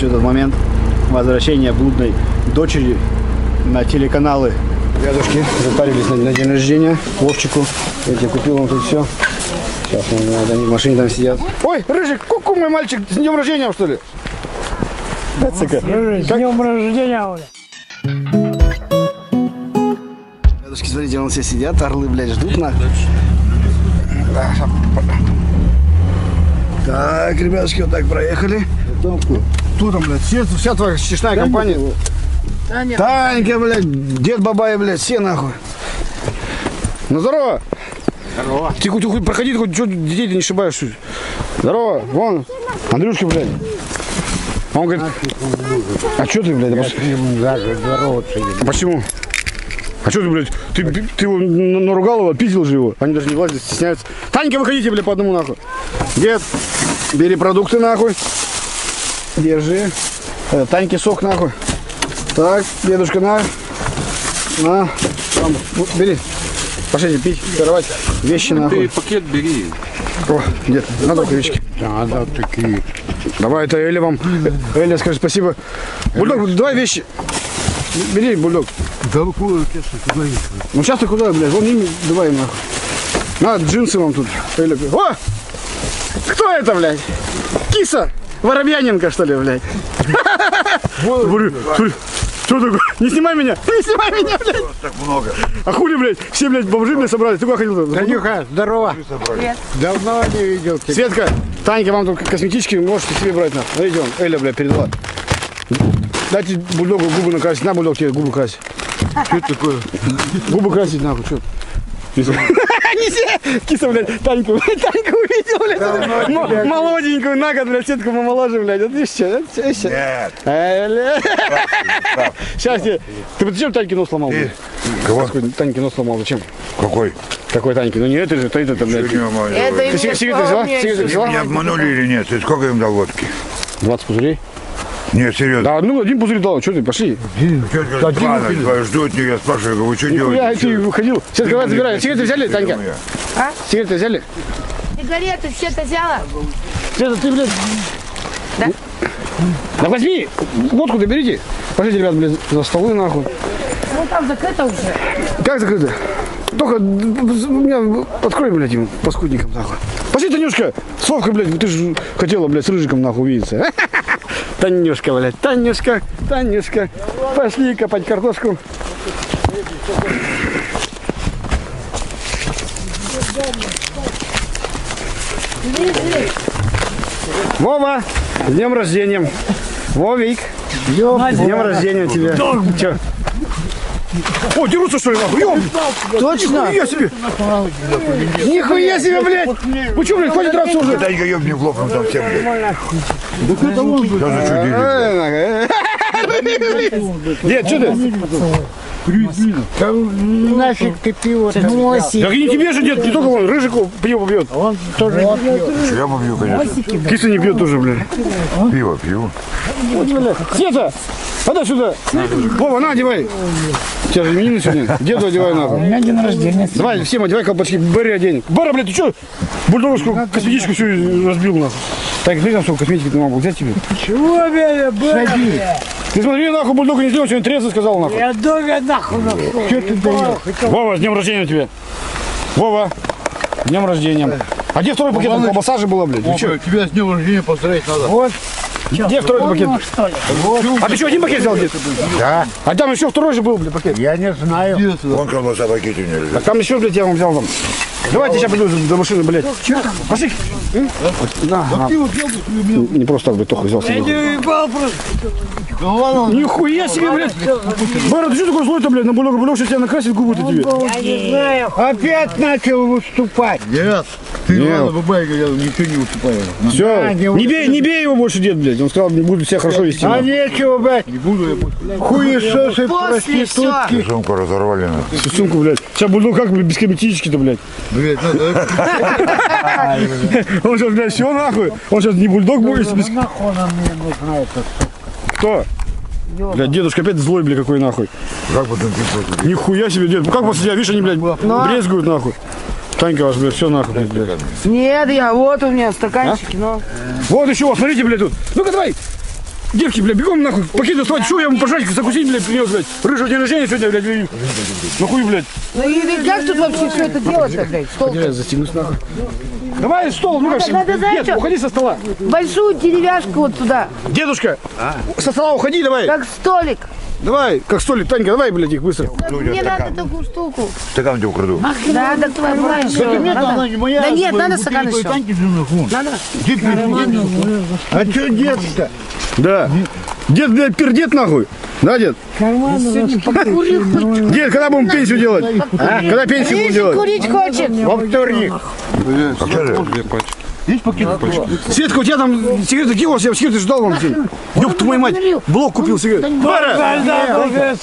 что-то в момент возвращения блудной дочери на телеканалы. Ребятушки запарились на день рождения Вовчику. Я тебе купил, он тут все. Сейчас они в машине там сидят. Ой, Рыжик, ку-ку, мой мальчик, с днем рождения, что ли? Рыжик, с днем рождения, Оля. Ребятушки, смотрите, вон все сидят, орлы, блядь, ждут нас. Так, ребятушки, вот так проехали. Кто там, блядь, вся твоя честная компания? Танька, блядь, дед Бабай, блядь, все нахуй. Ну, здорово. Здорово. Тихо, тихо, проходи, хоть что детей-то не шибаешь. Здорово, вон, Андрюшка, блядь. Он говорит, а что ты, блядь? Почему? А что ты, блядь, ты его наругал, его, отпиздил же его. Они даже не влазят, стесняются. Танька, выходите, блядь, по одному, нахуй. Дед, бери продукты, нахуй. Держи. Таньке сок, нахуй. Так, дедушка, на, там, бери. Пошлите пить, сорвать вещи, нахуй. Ты пакет бери. О, дед, надо рукавички. Надо такие. Давай, это Эля вам. Эля, скажи спасибо. Бульдог, давай вещи. Бери, бульдог. Да куда, куда их? Ну сейчас ты куда, блядь? Вон ими давай нахуй. На, джинсы вам тут. О! Кто это, блядь? Киса! Воробьяненко, что ли, блядь? Что такое? Не снимай меня! Не снимай меня, блядь! Так много. А хули, блядь? Все, блядь, бомжи, блядь, собрались. Ты куда ходил-то? Танюха, здорово. Давно не видел тебя. Светка, Танька, вам только косметички, можете себе брать нахуй. Смотрите, он, Эля, блядь, передала. Дайте бульдогу губы накрасить. На, бульдог, тебе губы красить. Что это такое? Губы красить, нахуй, что? Киса, блядь, Таньку увидел, блядь, молоденькую, на год, блядь, сетку помоложе, блядь, вот видишь, что, нет, сейчас, ты зачем Таньке нос сломал? Кого? Таньке нос сломал, зачем? Какой? Какой Таньке? Ну не это же, то это, блядь. Ты сигареты взяла? Меня обманули или нет? Ты сколько им дал водки? 20 пузырей. Нет, серьезно. Да, ну один пузырь дал, что ты, пошли. Да, говорит, жду от нее, я спрашиваю, говорю, что делаете? Я тебе выходил. Сейчас давай забирай. Сигареты взяли, Танька? А? Сигареты взяли? Сигареты все-то взяла? Все-то ты, блядь. Да? Да возьми, водку доберите. Пошли, ребят, блядь, за столы, нахуй. Ну там закрыто уже. Как закрыто? Только меня открой, блядь, ему, паскудником, нахуй. Пошли, Танюшка, Славка, блядь, ты же хотела, блядь, с Рыжиком, нахуй, увидеться. Танюшка, блядь, Танюшка, Танюшка, пошли копать картошку. Вова, с днем рождения. Вовик, с днем рождения тебе. О, дерутся, что ли, нахуй? Точно? Нихуя себе! Нихуя себе, блядь! Вы что, блядь, хватит драться уже? Да я ебни в лоб, ну там всем, блядь. Да кто это он, блядь? Дед, что ты? Да нафиг ты пиво там носишь. Так и не тебе же, дед, не только он, Рыжику пиво бьет. Он тоже пьет. Я побью, конечно. Киса не бьет тоже, блядь. Пиво, пиво. Сета! Подай сюда! Вова, на, одевай! У тебя же именины сегодня. Деду одевай нахуй. У меня день рождения. Давай, всем одевай колпачки. Бэри одень. Бэра, блядь, ты что? Бульдоровскую косметичку всю разбил нахуй. Так, ты там сколько косметики ты могу взять тебе? Чего, бля, Бэра? Ты смотри, нахуй, бульдога не сделал, сегодня трезвый сказал нахуй. Я долго нахуй нахуй. Что ты даешь? Вова, с днем рождения тебе. Вова, с днем рождения. А где второй пакет? Колбаса же была, блядь. Тебя с днем рождения поздравить надо. Вот. Где второй пакет? А ты что, один пакет взял где-то? Да. А там еще второй же был, блядь, пакет. Я не знаю. Вон колбаса пакет у меня лежит. А там еще, блядь, я вам взял там. Давайте сейчас приду до машины, блядь. Пошли. Да. Не просто так, блядь, только взял себе. Я не ебал просто. Нихуя себе, блядь. Бара, ты что такой злой-то, блядь? На бульдог сейчас тебя накрасит губы-то тебе. Я не знаю. Опять начал выступать. Нет. Ты, ладно, бабай, я ничего не выступаю. Все. Не бей его больше, дед, блядь. Он сказал, не буду себя хорошо вести. А нечего, блядь. Не буду я больше. Хуесосы, проститутки. Сумку разорвали. Сумку, блядь. Сейчас бульдог как, блядь, без косметички-то, блядь. Блять, надо. Он сейчас, блядь, все нахуй. Он сейчас не бульдог будет. Кто? Блядь, дедушка опять злой, блядь, какой нахуй. Как потом писать? Нихуя себе, дед. Ну как после тебя, видишь, они, блядь, брезгуют нахуй. Танька вас, блядь, все нахуй, блядь. Нет, я, вот у меня стаканчики, но. Вот еще, смотрите, блядь, тут. Ну-ка давай! Девки, бля, бегом нахуй, пакеты слать, что я ему пожальчик закусить, бля, принес, блядь. Рыжего день рождения сегодня, блядь, блядь. Нахуй, блядь. Ну и как тут вообще все это делать-то, блядь? Я застегнусь нахуй. Давай стол, ну-ка, дед, уходи со стола. Большую деревяшку вот туда. Дедушка, со стола уходи, давай. Как столик. Давай, как столик, Танька, давай, блядь, их быстро. Мне надо такую штуку. Стакан где украду? Надо твой мальчик. Да нет, надо стакан еще. Надо? А что дед-то? Да. Дед, блядь, пердет нахуй. Да, дед? Дед, когда будем пенсию делать? Когда пенсию будем делать? Курить хочет. Во вторник. Есть пакеты? Светка, у тебя там сигареты киос, я сигареты ждал вам. Ёб твою мать, блок купил сигареты. Бара! Бара, бля,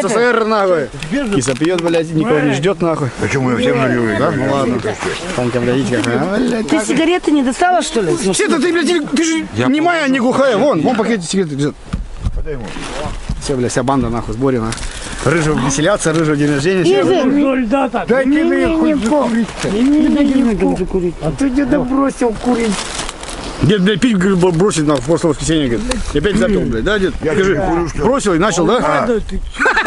СССР нахуй. Киса пьет, блядь, никого не ждет нахуй. Почему я всем наливаю, да? Ну ладно. Танька, блядь, как? Ты сигареты не достала, что ли? Света, ты, блядь, ты же не моя, не глухая. Вон пакеты сигареты лежат. Все, бля, вся банда нахуй, сборе нахуй. Рыжего веселятся, рыжего день рождения. Дай мне хоть закурить-то. А ты деда бросил курить. Дед, блядь, пить бросить нахуй в прошлое воскресенье, говорит. Я опять запил, блядь, да, дед? Скажи, бросил и начал, да?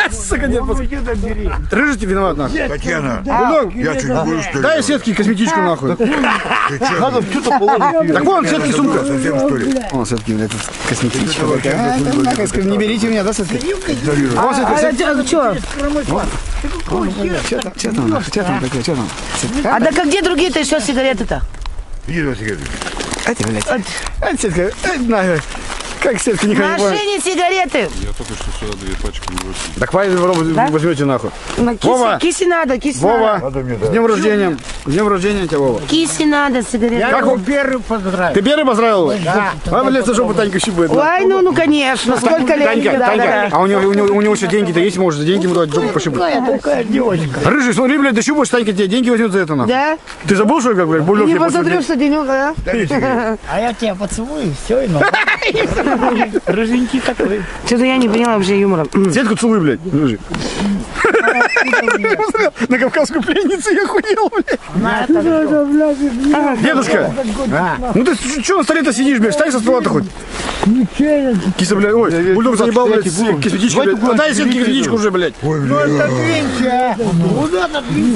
Сука, дед, посмотри. Рыжий тебе виноват нахуй. Татьяна, я чуть не буду, что ли? Дай Светке косметичку нахуй. Надо что-то положить. Так вон, Светке сумка. Вон, Светке, блядь, косметичка. Не берите меня, да, Светке? Вон, Светке, Светке. Че там, че там такое, че там? А да как где другие-то еще сигареты-то? Иди два сигареты. Эти, блядь. Эти, Светка, нахуй. Как Светка никак не понял? В машине сигареты. Я только что сюда две пачки не бросил. Так пойдем, возьмете нахуй. Вова, киси надо, киси надо. Вова, с днем рождения. С днем рождения тебя, Вова. Киси надо, сигареты. Я его первый поздравил. Ты первый поздравил? Да. А, блядь, за жопу Танька щипает. Ой, ну, конечно. Сколько лет? Танька, а у него еще деньги-то есть, может, за деньги ему давать жопу пощипать. Какая девочка. Рыжий, смотри, блядь, дощупаешь, Танька тебе деньги возьмет за это нахуй. Да? Ты забыл, что ли, как, блядь, больно тебе посмотрел? Не посмотрю, что денек, да? А я тебя поцелую, все, и Рыженький такой. Что-то я не поняла вообще юмора. Сетку целуй, блядь, Рыжик. На кавказскую пленницу я хуел, блядь. Дедушка, ну ты что на столе-то сидишь, блядь? Встань со стола-то хоть. Киса, блядь, ой, бульдог заебал, блядь, косметичку, блядь. Отдай Сетке косметичку уже, блядь.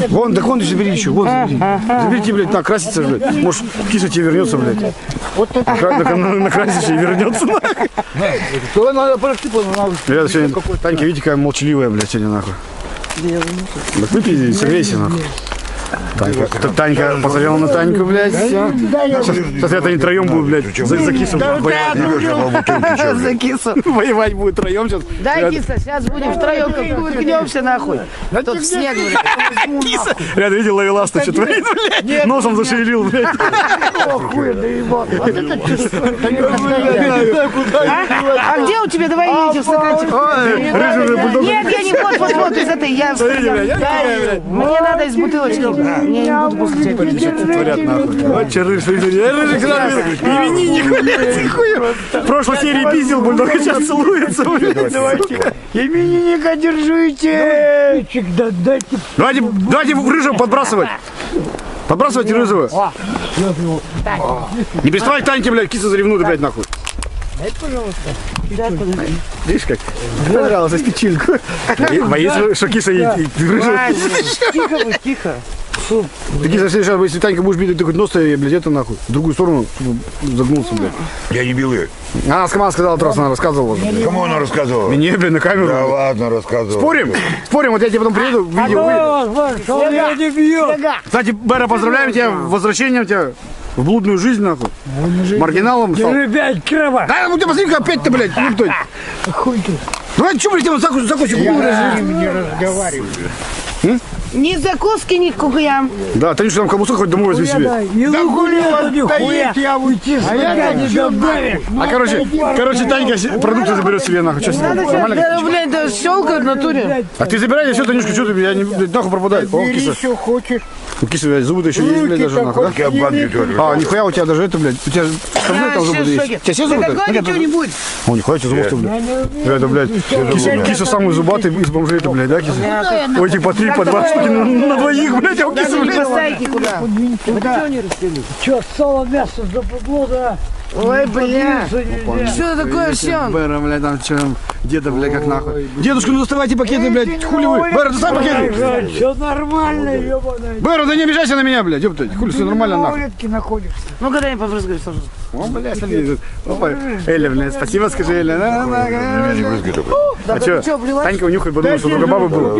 Вон, так вон забери еще, вон забери. Заберите, блядь, так, красится, блядь. Может, киса тебе вернется, блядь. Накрасишься и вернется, нахуй. Ребята, сегодня Танька, видите, какая молчаливая, блядь, сегодня, нахуй. Так выпей, согрейся, нахуй. Танька посмотрела на Таньку, блядь, все. Сейчас это они троем будут, блядь, за кису воевать. За кису. Воевать будет троем сейчас. Да, киса, сейчас будем втроем, как выкнемся, нахуй. Тут снег, блядь. Киса, рядом видел, ловелас-то что творит, блядь. Носом зашевелил, блядь. Охуя, да его. А где у тебя, давай я иди в стаканчик. Нет, я не вот из этой, я мне надо из бутылочки. Я не буду после тебя творят нахуй. Вот че Рыжик, не вини, не хуляй, хуя. В прошлой серии пиздил, бульдог, сейчас целуется, блядь. Именинника держите. Давайте Рыжего подбрасывать. Подбрасывайте Рыжего. Не переставай Таньке, блядь, киса заревнуты, блядь, нахуй. Дай, пожалуйста. Видишь как? Понравилась печеньку. Боюсь, что киса едет. Тихо вы, тихо. Ты, киса, если Танька будешь бить, ты хоть нос-то, блядь, это нахуй. В другую сторону загнулся, блядь. Я не бил ее. Она сама сказала, раз она рассказывала. Кому она рассказывала? Мне, блядь, на камеру. Да ладно, рассказывала. Спорим? Спорим, вот я тебе потом приеду, видео выйду. Кстати, Бэра, поздравляем тебя, возвращением тебя. В блудную жизнь, нахуй. Маргиналом стал. Блядь, крова. Да, ну ты посмотри, опять-то, блядь, луптой. Хуй ты. Давай, что, блядь, вот закусим. Не разговаривай. Ни закуски, ни хуям. Да, Танюша, там кабусу хоть домой возьми себе. Да хуя, не хуя. Я уйти, а я не добавил. А короче, Танька продукты заберет себе, нахуй. Что с ним? Да, блядь, да щелка в натуре. А ты забирай, все, Танюшка, что ты, я не, нахуй пропадает. Бери, что хочешь. У кисы, блядь, зубы-то еще есть, блядь, даже нахуй, да? А, нихуя у тебя даже это, блядь, у тебя там зубы есть. У тебя все зубы? Да какой ничего не будет. О, нихуя у тебя зубов-то, блядь. Это, блядь, киса самый зубатый из бомжей-то, блядь, да, киса? У этих по 3, по 2 штуки на двоих, блядь, а у кисы, блядь. Вы что не расстелили? Че, соло мясо запугло, да? Ой, бля. Что такое все? Бэра, бля, там что, деда, бля, как нахуй. Дедушка, ну доставайте пакеты, блядь, хули вы. Бэра, доставай пакеты. Все нормально, ебаная. Бэра, да не обижайся на меня, блядь, ёпта, хули, все нормально, нахуй. Ты на улитке находишься. Ну, когда я побрызгаюсь, сажусь. О, блядь, смотри. Опа, Эля, блядь, спасибо, скажи, Эля. А что, Танька унюхает, подумал, что только бабы было.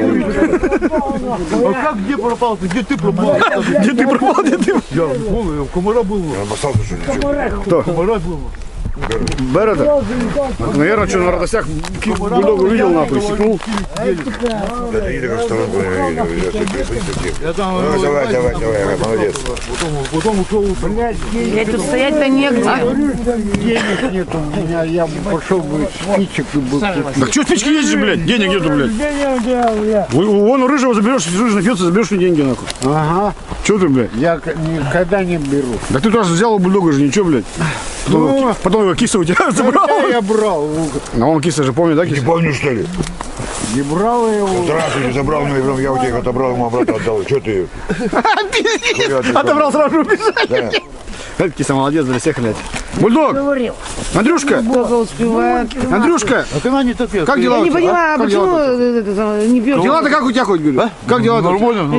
А как, где пропал ты? Где ты пропал? Где ты пропал? Где ты? Я в комара был. Я обоссался, что ли? Кто? Комара был. Бэра-то? Наверное, что на радостях бульдога увидел, нахуй, секнул. Давай, давай, давай, молодец. Я тут стоять-то негде. Денег нету у меня, я пошел бы спичек и был. Так что спички есть, блядь? Денег нету, блядь. Вон у Рыжего заберешь, Рыжий напьется, заберешь деньги, нахуй. Ага. Что ты, блядь? Я никогда не беру. Да ты тоже взял у бульдога же, ничего, блядь. Потом его киса у тебя забрал. Я брал. Но он киса же помнит, да, киса? Не помню, что ли? Не брал я его. Здравствуйте, забрал его, я у тебя их отобрал, ему обратно отдал. Че ты? Отобрал, сразу убежал. Киса молодец, для всех, блядь. Бульдог! Андрюшка! Андрюшка! Как дела? Я не понимаю, почему не пьешь? Дела-то как у тебя хоть, говорю? Как дела-то? Нормально.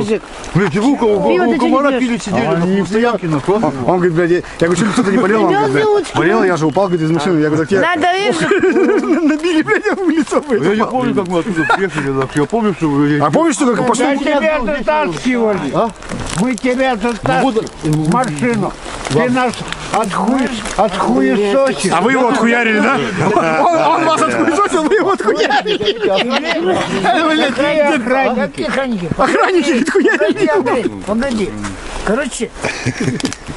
Блядь, у комара пили, сидели в стоянке. Он говорит, блядь, я говорю, что кто-то не болел? Он говорит, болел, я же упал, говорит, из машины. Я говорю, так я... Набили, блядь, я в лицо. Я не помню, как мы оттуда приехали. Я помню, что... А помнишь, что как пошли? Мы тебя затаскивали. Мы тебя затаскивали в машину. Ты нас отхуесосил. А вы его отхуярили, да? Он вас отхуесосил, вы его отхуярили. Охранники отхуярили. Погоди. Короче,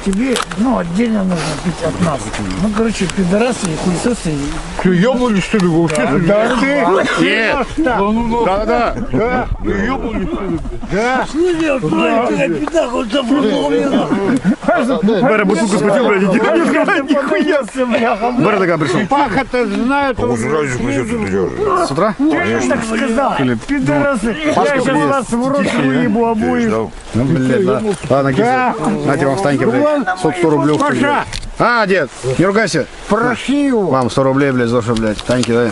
тебе, ну, отдельно нужно пить от нас. Ну, короче, пидорасы и хуесосы. Ты ебнули, что ли, вообще? Да, ты! Нет! Да! Ты ебнули, что ли? Да! Слышал, блядь, ты на пидах вот запрыгнул мне, нахуй! Бэра бутылку скрутил, блядь, не открывай, нихуя! Бэра такая пришла. Паха-то знают, он снизу. С утра? Ты же так сказал, пидорасы! Я сейчас вас в рот выебу обоих. Ну, блядь, да. Ладно, киса. Знаете, вам встаньте, блядь, 100 рублей. А, дед, не ругайся. Прошу его. Вам 100 рублей, блядь, за что, блядь. Таньки, да?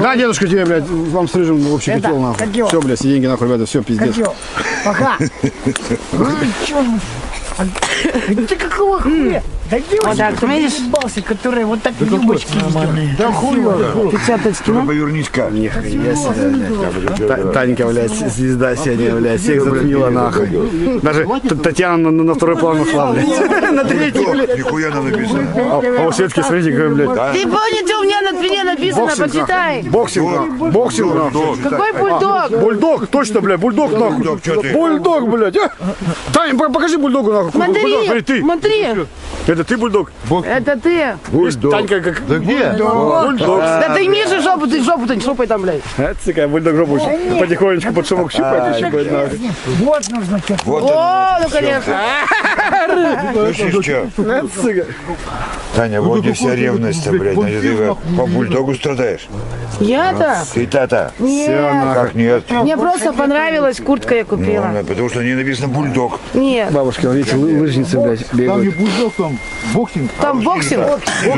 Да, дедушка, тебе, блядь, вам с Рыжим вообще кипел, нахуй. Все, блядь, все деньги, нахуй, ребята, все, пиздец. Пока. Ты какого хуя? Да девочки, ты ебался, которые вот так любочки сделали. Да хуя. Печаточки, ну? Повернись-ка. Танька, блядь, звезда сегодня, блядь, всех затмила, нахуй. Даже Татьяна на второй план ушла, блядь. На третий, блядь. Нихуя там написано. А у Светки, смотрите, какой, блядь. Ты помнишь, у меня на спине написано, почитай. Боксинг, боксинг. Какой бульдог? Бульдог, точно, блядь, бульдог, нахуй. Бульдог, блядь. Тань, покажи бульдогу, нахуй. Смотри, смотри. Это ты, бульдог? Это ты. Бульдог. Танька, как... Да где? Бульдог. Да ты имеешь жопу, ты жопу-то не шупай там, блядь. А, цикай, бульдог жопу потихонечку под шумок щупает. Вот нужно что. О, ну конечно. Слышишь, что? Таня, вот где вся ревность-то, блядь. По бульдогу страдаешь. Я-то? Ты-то-то. Нет. Как нет? Мне просто понравилась куртка, я купила. Потому что не написано бульдог. Нет. Бабушки, видите, лыжницы, блядь, бегают. Там боксинг. Там боксинг?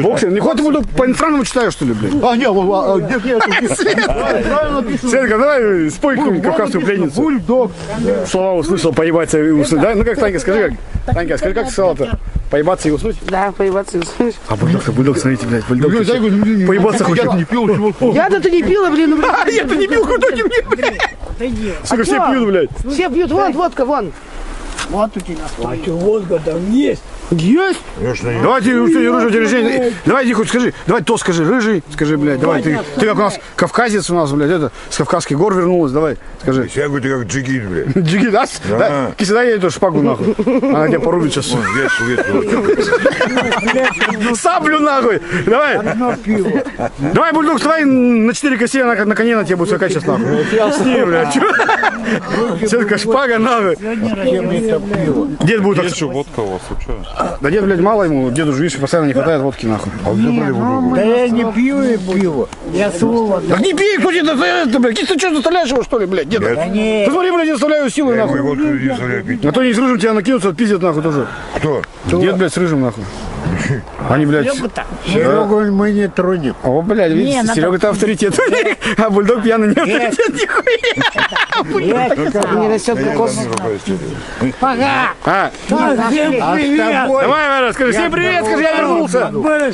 Боксинг. Не хватит буду по-инфранному читаю, что ли, блядь? А, нет, нет. Светка, давай спой какую-нибудь кавказскую пленницу. Бульдог. Слова услышал, поебаться и уснуть. Да? Ну как, Танька, скажи как? Танька, скажи, как ты сказала-то? Поебаться и уснуть? Да, поебаться и уснуть. А бульдог, смотрите, блядь, бульдог. Поебаться хочет. Я-то не пила, блин. Я-то не пил, куда ты мне, блядь? Сука, все пьют, блядь. Все пьют, вон, водка, вон. Вот у тебя стоит. А водка там есть. Есть? Конечно, есть. Давайте, Рыжий, дирижей. Давайте, хоть скажи. Давай то скажи, Рыжий. Скажи, блядь. Давай, ты как у нас кавказец у нас, блядь, это, с Кавказских гор вернулась. Давай, скажи. Я говорю, ты как джигит, блядь. Джигит, а? Да. Киса, дай я эту шпагу, нахуй. Она тебя порубит сейчас. Саблю, нахуй. Давай. Давай, бульдог, твои на 4 косе, она на коне на тебе будет скакать сейчас, нахуй. С ней, блядь. Сетка, шпага, нахуй. Дед будет... Есть что, водка у вас, что? Да дед, блядь, мало ему, деду же, видишь, постоянно не хватает водки, нахуй. Да я не пью и пиво. Я сволочь. Так не пей, кто тебе, блядь, ты что, заставляешь его, что ли, блядь, деда? Посмотри, блядь, я заставляю силы, нахуй. А то они с Рыжим тебя накинутся, отпиздят, нахуй, тоже. Кто? Дед, блядь, с Рыжим, нахуй. Они, блядь, Серегу мы не трудим. О, блядь, видите, Серега-то авторитет. А бульдог пьяный не авторитет, нихуя. Бульдог не растет кокос. Пога! Давай, расскажи, всем привет, скажи, я вернулся.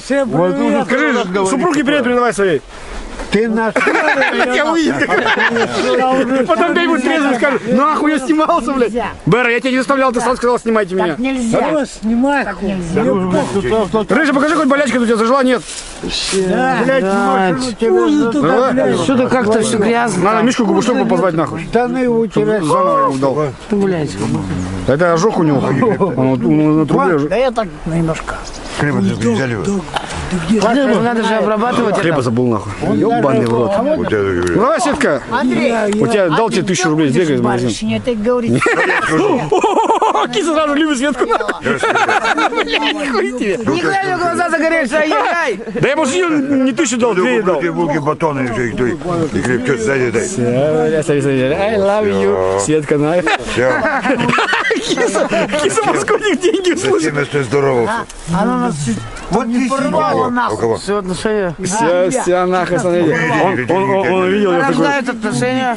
Всем привет. Скажи, супруге привет передавай своей. Ты наш... Я уеду. Потом где-нибудь трезвый скажу, нахуй я снимался, блядь. Бэра, я тебя не заставлял, ты сам сказал, снимайте меня. Так нельзя. Снимай. Так нельзя. Рыжа, покажи, хоть болячка у тебя зажила, нет? Блядь, что-то как-то все грязно. Надо Мишку Губушеву позвать, нахуй. Да ну его у тебя. Блядь. Это ожог у него. Он на трубе ожог. Да я так немножко. Хлеба взяли. Надо же обрабатывать. Хлеба забыл, нахуй. Ёбаный в рот. Давай, Сетка. У тебя дал тебе 1000 рублей, сбегай в магазин. Киса сразу любит Светку. Блядь, хуй тебе. Не глядя, глаза загорелись, а ей. Да я, может, не 1000 дал, 2 дал. Булки, батоны, и крепче сзади дай. I love you, Сетка, нахуй. Киса Москваник деньги услышит. Она нас вот не порвала, нахуй. Все, отношения. Все, нахуй, смотрите. Он видел, я такой. Рождает отношения.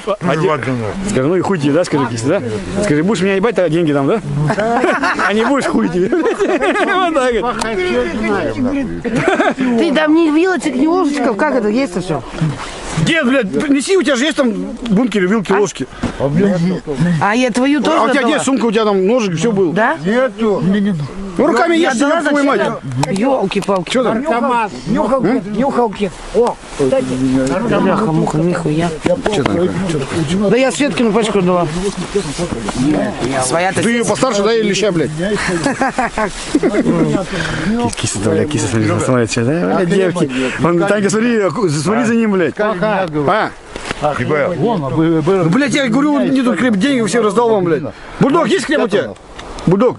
Скажи, ну и хуй тебе, да, скажи, Киса, да? Скажи, будешь меня ебать, тогда деньги дам, да? А не будешь хуй тебе. Вот так. Ты там не вилочек, не ложечков, как это есть-то все? Дед, блядь, неси, у тебя же есть там бункеры, вилки, ложки. А я твою тоже. А у тебя где сумка, у тебя там ножик, все было. Да? Нету. Ну руками ешь, я твою мать. Ёлки-палки. Что там? Нюхалки. О, кстати. Бляха-муха, нихуя. Да я Светкину пачку дала. Своя-то. Ты ее постарше, да, или леща, блядь? Киса, да, блядь, киса, смотри, смотри, да, девки. Танька, смотри за ним, блядь. А? Блядь, я говорю, не тут хлеб, деньги все раздал вам, блядь. Бульдог, есть хлеб у тебя? Бульдог,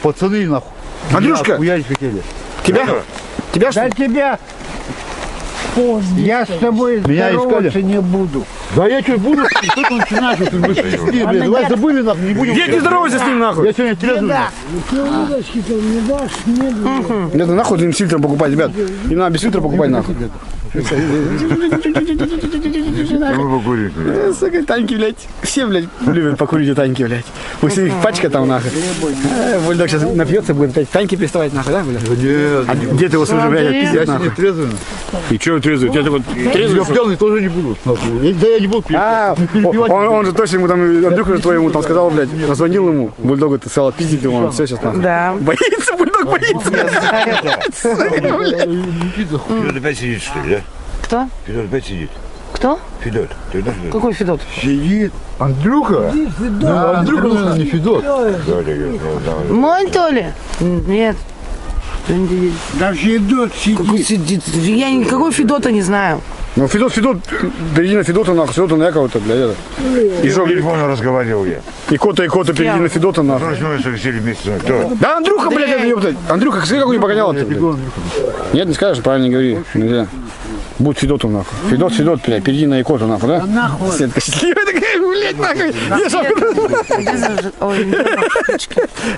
пацаны, нахуй. Андрюшка, тебя? Тебя что? Да тебя. Я с тобой здороваться не буду. Да я что буду? Что ты начинаешь? Давай забыли, нахуй, не будем. Я не здоровайся с ним, нахуй. Я сегодня трезвый. Ты удочки-то не дашь, не буду. Это нахуй им с фильтром покупать, ребят. И надо без фильтра покупать, нахуй. Таньки, блядь. Все, блядь, любят покурить у Таньки, блядь. У всех пачка там, нахуй. Бульдог сейчас напьется, будет опять Таньки переставать, нахуй, да, блядь? Где ты его слушаешь, блядь, пиздец, нахуй? И чё трезвый? Я такой трезвый. Я пьяный тоже не буду. Да я не буду пить. Он же точно ему там, Андрюха твоему там сказал, блядь, позвонил ему. Бульдогу ты сказал, пиздить его, он все сейчас нахуй. Да. Боится, бульдог боится. Опять сидит, что ли, да? Кто? Федор опять сидит. Кто? Федор. Какой Федор? Сидит. Андрюха? Да, Андрюха нужно, не Федор. Мой, то ли? Нет. Да Федот сидит. Я никакого Федота не знаю. Ну Федот, впереди на Федота, нахуй, Федота на Яковлева-то, бля, это. И что, телефону разговаривал я. И кота, впереди на Федота, нахуй. Да Андрюха, блядь, это ёпта. Андрюха, скажи, какую не погоняла-то, блядь. Нет, не скажешь, правильно говори, нельзя. Будь Федотом, нахуй. Федот, блядь, впереди на Икоту, нахуй, да? Нахуй. Сетка счастливая такая, блядь, нахуй.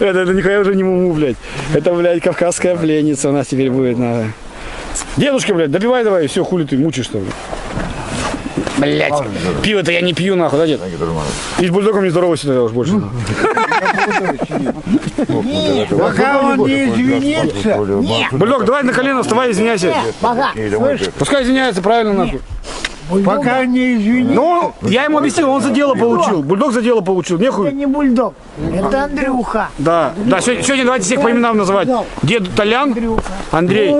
Это нихуя уже не муму, блядь. Это, блядь, кавказская пленница у нас теперь будет, нахуй. Дедушка, блядь, допивай давай, все, хули ты мучишь-то, блядь. Блядь, пиво-то я не пью, нахуй, да, дед? И с бульдогом не здоровайся тогда уж больше. Пока он не извинится. Бульдог, давай на колено вставай, извиняйся. Пускай извиняется, правильно, нахуй. Пока не извини. Ну, я ему объяснил, он за дело получил. Бульдог за дело получил. Нехуй. Это не бульдог. Это Андрюха. Да. Да, сегодня давайте всех по именам называть. Дед Толян. Андрей.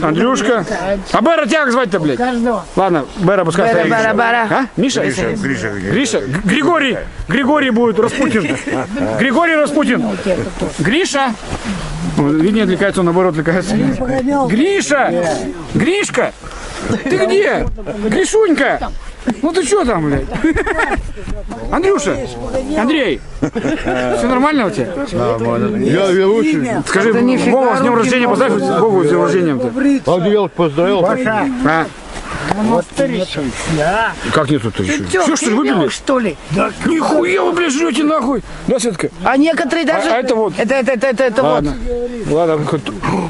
Андрюшка. А Бэра тебя как звать-то, блядь? Ладно, Бэра пускай. Бэра. Миша? Гриша. Григорий. Григорий будет Распутин. Григорий Распутин. Гриша. Видно, отвлекается, он наоборот отвлекается. Гриша! Гришка! Ты где? Гришунька! Ну ты что там, блядь? Андрюша! Андрей! Все нормально у тебя? Нормально. Я лучше. Скажи, Вова, с днем рождения поздравь, Вову с днем рождения-то. Поздравил. Да. Как нету трещин? Все, что ли, выбили? Что ли? Да, нихуя вы, блядь, жрете нахуй. Да, Светка? А некоторые даже... А это вот. Это ладно. Вот. Ладно.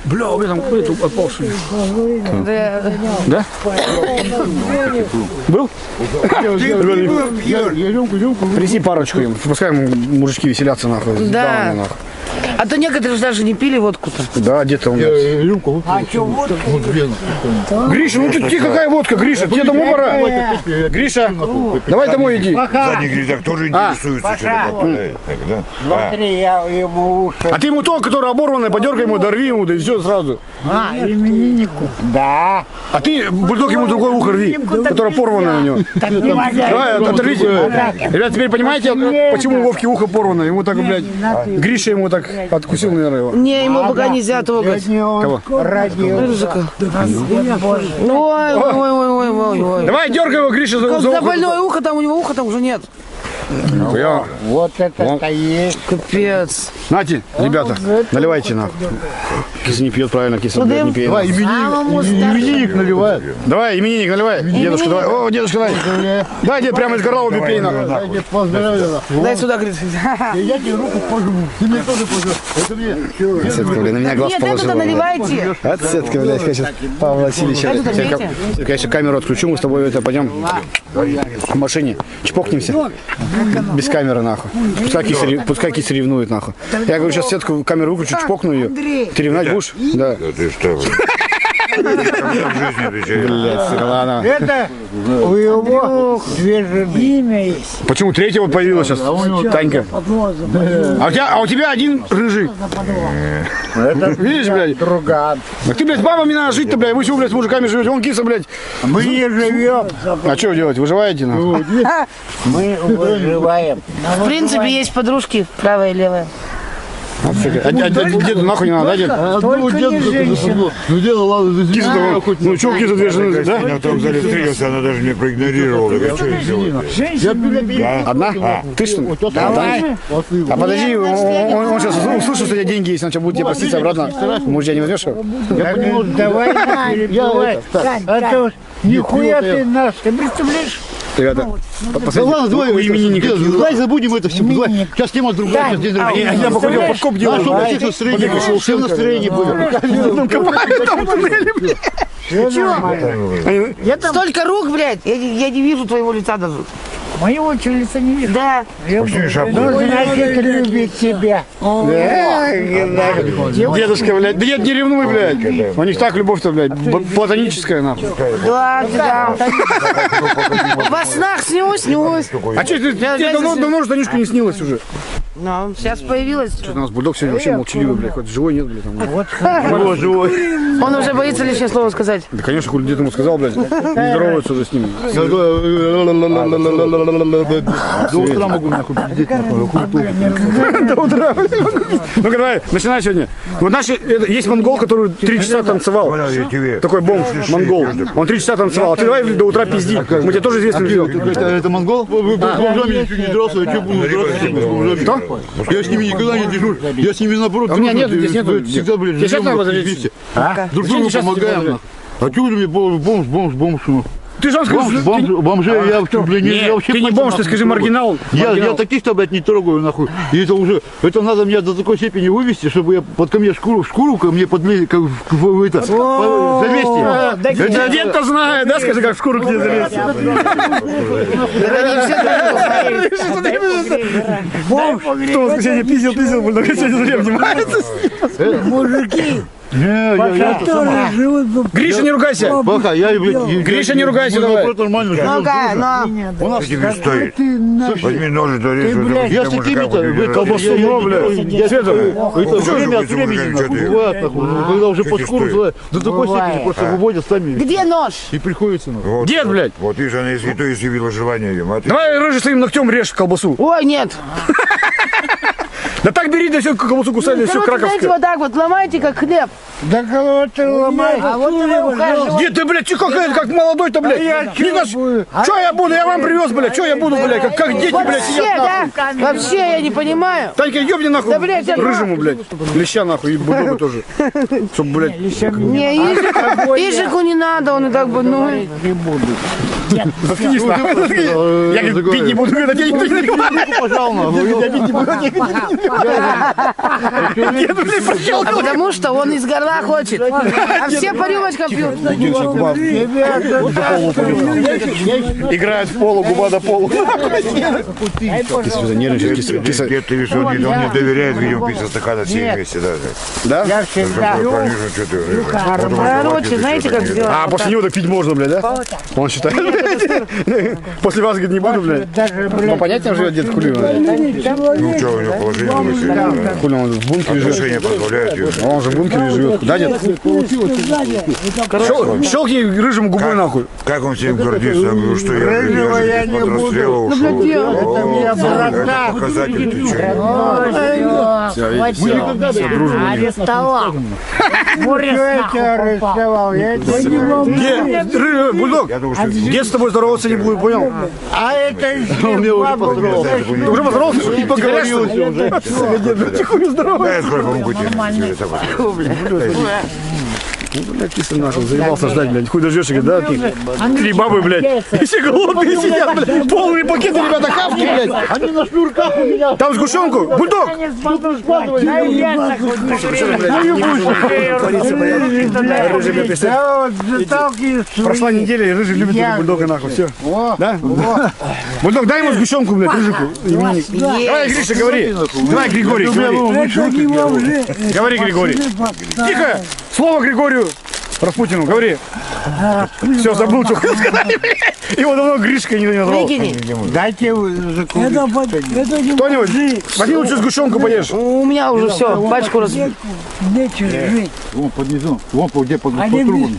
Бля, у меня там какой-то отпал, что ли? Да? Был? Принеси парочку им. Пускай мужички веселятся нахуй. Да. А то некоторые даже не пили водку-то. Да, где-то у меня. Рюмку. А что, водка? Гриша, ну тебе какая водка, Гриша? Тебе домой пора. Гриша, давай домой иди. Задний грязяк тоже интересуется, что попадает. Смотри, я ему уши. А ты ему то, которое оборванное, подергай ему, дорви ему, да и все сразу. А, имениннику. Да. А ты, бульдог, ему другой ухо рви, которое порванное у него. Давай, оторвите. Ребят, теперь понимаете, почему у Вовки ухо порванное? Ему так, блядь, Гриша ему так... Откусил, наверное, его. Не, ему пока нельзя трогать. Кого? Рыжика. Ой-ой-ой-ой-ой. Давай, дергай его, Гриша, за ухо. За больное ухо, там у него ухо там уже нет. Вот это есть. Капец. Нате, ребята, наливайте нам. Киса не пьет, правильно, киса не пьет. Давай, именинник наливай. Давай, именинник наливай. Дедушка, давай. О, дедушка, давай. Дай, дед, прямо из горла убей нахуй. Дай сюда, говорит. Я тебе руку пожму. Ты мне тоже пожмешь. Это мне. Сетка, блин, на меня глаз положила. Нет, наливайте. От Сетка, блядь, хочет Павел Васильевич. Я, конечно, камеру отключу, мы с тобой это пойдем в машине. Чпокнемся. Без камеры, нахуй. Пускай киса ревнует, нахуй. Я говорю, сейчас Сетку камеру выключу, чпокну ее. Ты ревнать будешь? Да. Ты что, это у его свежее имя есть. Почему третьего появилось сейчас? Танька. А у тебя один рыжий. Видишь, блядь? Друган. Ты, блядь, бабами надо жить-то, блядь. Вы чего, блядь, с мужиками живете? Он киса, блядь. Мы не живем. А что делать? Выживаете? Мы выживаем. В принципе, есть подружки, правая и левая. Деду нахуй не надо, дед. Ну деду, ладно, киса там. Ну что, киса две жены, да? Она там залезла, она даже не проигнорировала. Одна? Ты что ли? Давай. А подожди, он сейчас услышал, что у тебя деньги есть, он сейчас будет тебя просить обратно. Мужья не возьмешь его? Давай, давай. Это нихуя ты наш, ты представляешь? Ребята, давай забудем это все. Сейчас тема другая. Я походил подкоп делал. Все настроение было. Столько рук, блядь. Я не вижу твоего лица даже. Моего лица не вижу. Да. Значит, любит тебя. Дедушка, блядь. Да нет, не ревнуй, блядь. У них так любовь-то, блядь, платоническая, нахуй. Да, да. Во снах снюсь. А что, тебе давно Танюшка не снилась уже? Ну, сейчас появилась. Что-то у нас бульдог сегодня вообще молчаливый, блядь. Хоть живой нет, блядь. Вот живой. Он уже боится лишнее слово сказать. Да, конечно, хули дед ему сказал, блядь. Не здоровается уже с ним. До утра могу нахуй сидеть, нахуй. До утра ну-ка, давай, начинай сегодня. Вот наши, есть монгол, который 3 часа танцевал. Такой бомж, монгол. Он 3 часа танцевал. А ты давай до утра пизди. Мы тебе тоже известны. Это монгол? Не дрался, я буду драться. Я с ними никогда не держусь. Я с ними наоборот. У меня нет, здесь нету. Всегда, блин, вместе. Друг другу помогаем. А чего ты мне бомж? Ты же он скажешь, бомжей я вообще не бомж, ты скажи маргинал. Я таких-то, блядь, не трогаю, нахуй. И это уже, это надо меня до такой степени вывести, чтобы я под ко мне шкуру ко мне подлезли, как в это, замести. Это дед-то знает, да, скажи, как в шкуру к тебе залезли. Бомж, кто в воскресенье пиздил, бульдог, сегодня зря внимается с ним. Мужики. Гриша, не ругайся! Гриша, не ругайся! У нас тебе стоит. Возьми ножи, дорежь. Я с такими-то колбасу ровлю. Это время от времени бывает. Когда уже под шкуру до такой степени просто выводят сами. Где нож? И приходится нож. Дед, блядь! Вот видишь, она если то изъявила желание. Давай рыжий своим ногтем режь колбасу. Ой, нет! Да так бери, да все колбасу кусали, ну, все краковское. Знаете, вот так вот ломайте, как хлеб. Да кого ты ломаешь? А вот его. Нет, ты, блядь, как молодой-то, блядь. Что я буду? Я вам привез, блядь. Что я буду, блядь? Как дети, блядь, сидят нахуй. Вообще я не понимаю. Танька, ёбни нахуй. Рыжему, блядь. Леща нахуй и бульдога тоже. Чтоб, блядь. Не, Ижику не надо, он и так бы, ну. Не буду. Нет. Заткнись, нахуй. Я пить не буду, когда денег не наливаю. Пожалуйста. Я пить не буду, я потому что он из горла хочет. А все по рюмочкам пьют. Играют в полу, губа до полу. Ты видишь, он не доверяет, видимо, пить со стакана 7 вместе даже. Да? Я всегда. Короче, знаете, как сделать? А, после него допить можно, блядь, да? Он считает. После вас, говорит, не буду, блядь. Ну, понятно, живет дед Кулиев. Ну, что, у него положение мысли. Кулиев, он в бункере живет. Он же в бункере живет. Да, дед? Щелкни рыжему губой, нахуй. Как он всем гордится? Что я под расстрела ушел. Это показатель, ты что? Арестовал. Бульдог, дед с тобой здороваться не будет, понял? А это уже поздоровался. Ты уже поздоровался и поговорил. Тихо, не здоровайся. Ну, блядь, кислый нахуй, заебался ждать, блядь, хуй дождешься, да, три бабы, блядь, и все голодные сидят, блядь, полные пакеты, ребята, капки, блядь. Они на шнурках у меня. Там сгущенку, бульдог! Прошла неделя, и Рыжий любит бульдога, нахуй, все. Да? Бульдог, дай ему сгущенку, блядь, Рыжику. Давай, Гриша, говори. Давай, Григорий, говори. Говори, Григорий. Тихо! Слово Григорию Распутину, говори. Все, забыл, что хотел сказать, блядь. Его давно Гришка не назвал. Дайте закурить. Кто-нибудь, возьми лучше сгущенку поешь. У меня уже все, пачку разбил. Нечего жить. Вон, под низом. Вон, где под трубом.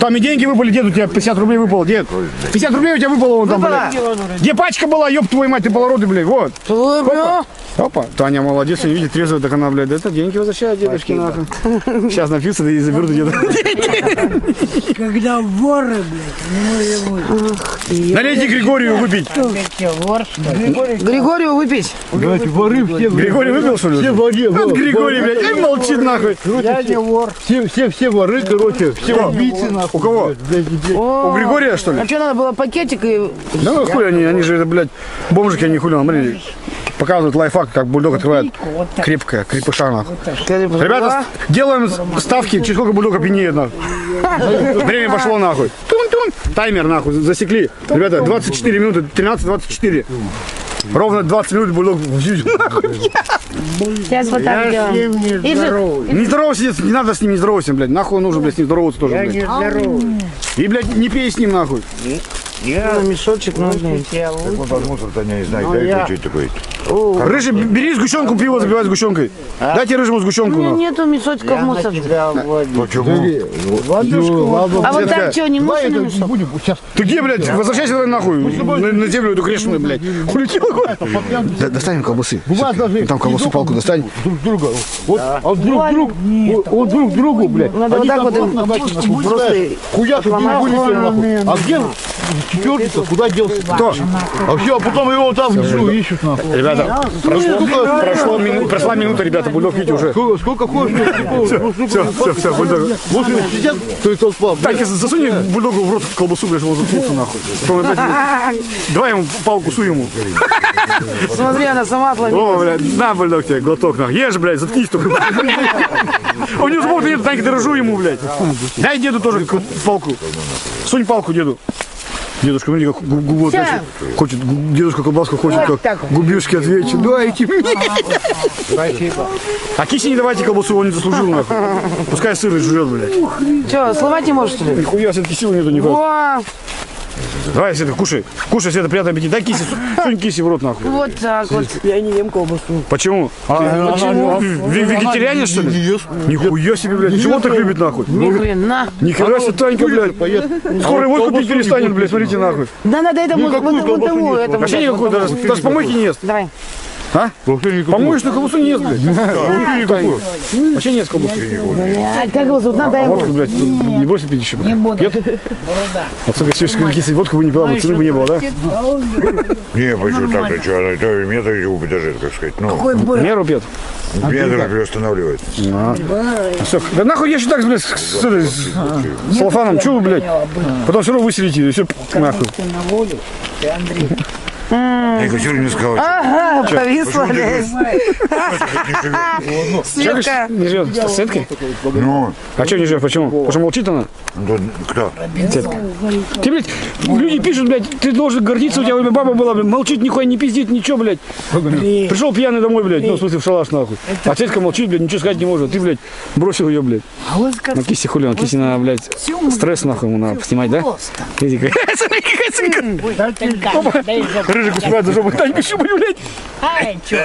Там и деньги выпали, дед, у тебя 50 рублей выпало, дед. 50 рублей у тебя выпало вон там, блядь. Где пачка была, ёб твою мать, ты полороды, блядь, вот. Опа, Таня молодец, не видит, трезвая, так она, блядь, это деньги возвращают дедушки, нахуй. Сейчас напьются, да и заберут деда. Когда воры, блядь, ну и вот. Налейте Григорию выпить. Григорию выпить. Блядь, воры все. Григорий выпил, что ли? Все воры. Вот Григорий, блядь, и молчит, нахуй. Я не вор. Все воры, короче, все убийцы, нахуй. У кого? У Григория, что ли? А что, надо было пакетик и... Да хули они же, блядь, бомжики, они хули, смотри. Показывают лайфхак, как бульдог открывает крепкое, крепыша нахуй. Ребята, делаем ставки, через сколько бульдога пьянеет нахуй. Время пошло нахуй. Таймер нахуй, засекли. Ребята, 24 минуты, 13-24. Ровно 20 минут бульдог нахуй. Сейчас вот так делаем. Не здоровайся, не надо с ним не здороваться, блядь. Нахуй нужно, блядь, с ним здороваться тоже, блядь. И, блядь, не пей с ним нахуй. Я мешочек нужный. Так он под мусор-то не знает, да и такой. Рыжий, бери сгущенку, пиво забивай сгущенкой. Дайте Рыжему сгущенку. У меня нету мешочков мусор. А вот так что, не нужен мешок? Ты где, блядь, возвращайся давай нахуй. На землю эту грешную, блядь. Достань колбасы. Там колбасу палку достань. Друг другу, блядь. Надо вот так вот просто хуяк вылетели. А где? Четвертый-то куда делся? Кто? А все, а потом его там внизу ищут нахуй. Ребята, прошла минута, ребята, бульдог видите уже. Сколько хочешь? Все, бульдог. Вот сидят, то и толпа. Так, засунь бульдогу в рот колбасу, блядь, его заткнулся нахуй. Давай ему палку, суй ему. Смотри, она сама отломилась. О, блядь, на, бульдог тебе, глоток нахуй. Ешь, блядь, заткнись только. У него сбоку нет, Танька, дорожу ему, блядь. Дай деду тоже палку. Сунь палку деду. Дедушка, смотри, как губу отвечает. Хочет, дедушка колбаску хочет, вот как губюшки отвечает. Дайте мне. Спасибо. А кисе не давайте колбасу, он не заслужил, нахуй. Пускай сыр жрет, блядь. Че, сломать не можешь, что ли? Нихуя, все-таки силы нету никакой. Давай, Света, кушай. Кушай, Света, приятного аппетита. Дай кисе, сунь кисе в рот, нахуй. Вот так вот. Я не ем колбасу. Почему? Почему? Вегетарианец, что ли? Нихуя себе, блядь. Чего так любит, нахуй? Нихуя. Нихуя себе, Танька, блядь. Скоро его купить перестанет, блядь, смотрите, нахуй. Да надо это вот того. Вообще никакой, даже с помойки не ест. Давай. А? Помоешь, на колбасу нет, блядь. Вообще нет колбасы. Как его зовут? Надо его. Водку, блядь, не бросить пить еще? Не буду. Нет? Отцом космической реки, водку бы не пила, цены бы не было, да? Не, почему так? А что, это метр его подождет, как сказать. Какой бой? Меру пьет. Метр приостанавливает. Да нахуй я еще так, блядь, с лофаном, чего, блядь? Потом все равно выселите, и все, нахуй. Андрей. Я все время сказал. Ага, повисла. Светка. Не живет с Светкой? Ну. А что не живет? Почему? Потому что молчит она? Кто? Светка. Ты, блядь, люди пишут, блядь, ты должен гордиться, у тебя баба была, блядь, молчит, нихуя не пиздит, ничего, блядь. Пришел пьяный домой, блядь, ну, в смысле, в шалаш, нахуй. А Светка молчит, блядь, ничего сказать не может. Ты, блядь, бросил ее, блядь. На кисти хули, на кисти надо, блядь, стресс, нахуй, ему надо снимать, да? Рыжик успевает за жопу. Тань, почему, блядь? Ай, чё?